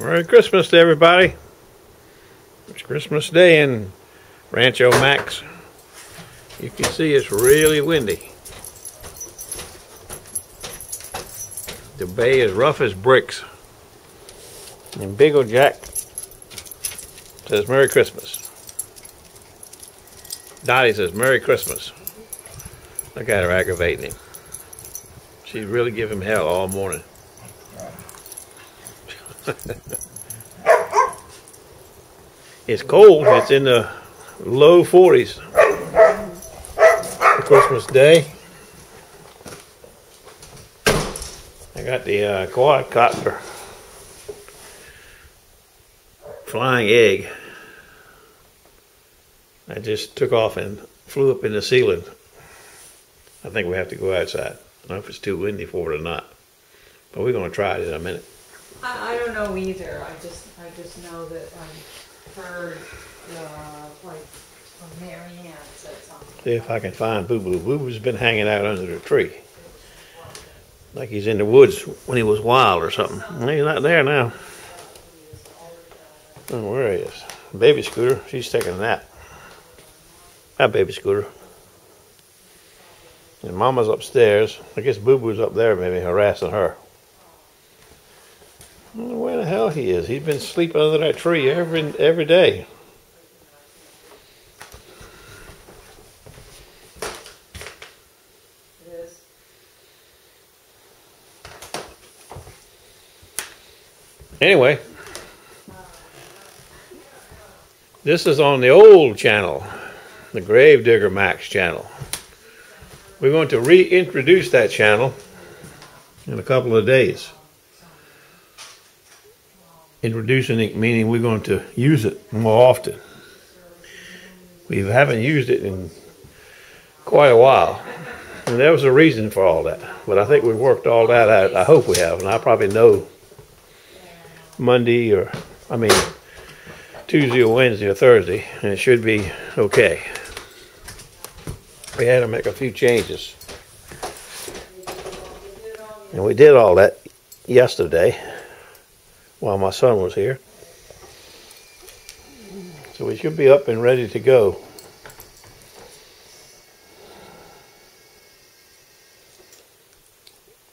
Merry Christmas to everybody. It's Christmas Day in Rancho Max. You can see it's really windy. The bay is rough as bricks. And Big O'Jack says Merry Christmas. Dottie says Merry Christmas. Look at her aggravating him. She's really giving him hell all morning. It's cold. It's in the low 40s. Christmas Day. I got the quadcopter flying egg. I just took off and flew up in the ceiling. I think we have to go outside. I don't know if it's too windy for it or not, but we're going to try it in a minute. I don't know either. I just know that I've heard like Mary Ann said something. See if I can find Boo-Boo. Boo-Boo's been hanging out under the tree, like he's in the woods when he was wild or something. Well, he's not there now. I don't know where he is. Baby Scooter, she's taking a nap. Hi, Baby Scooter. And Mama's upstairs. I guess Boo-Boo's up there maybe harassing her. I don't know where the hell he is. He's been sleeping under that tree every day. Anyway, this is on the old channel, the Gravedigger Max channel. We're going to reintroduce that channel in a couple of days. Introducing it meaning we're going to use it more often. We haven't used it in quite a while. And there was a reason for all that. But I think we've worked all that out. I hope we have. And I probably know Monday or, I mean, Tuesday or Wednesday or Thursday, and it should be okay. We had to make a few changes. And we did all that yesterday while my son was here. So we should be up and ready to go.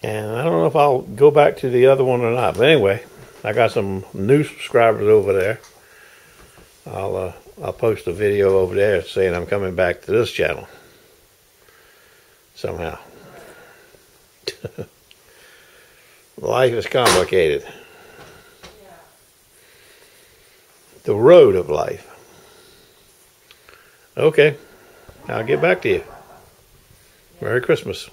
And I don't know if I'll go back to the other one or not, but anyway, I got some new subscribers over there. I'll post a video over there saying I'm coming back to this channel somehow. Life is complicated. The road of life. Okay, I'll get back to you. Merry Christmas.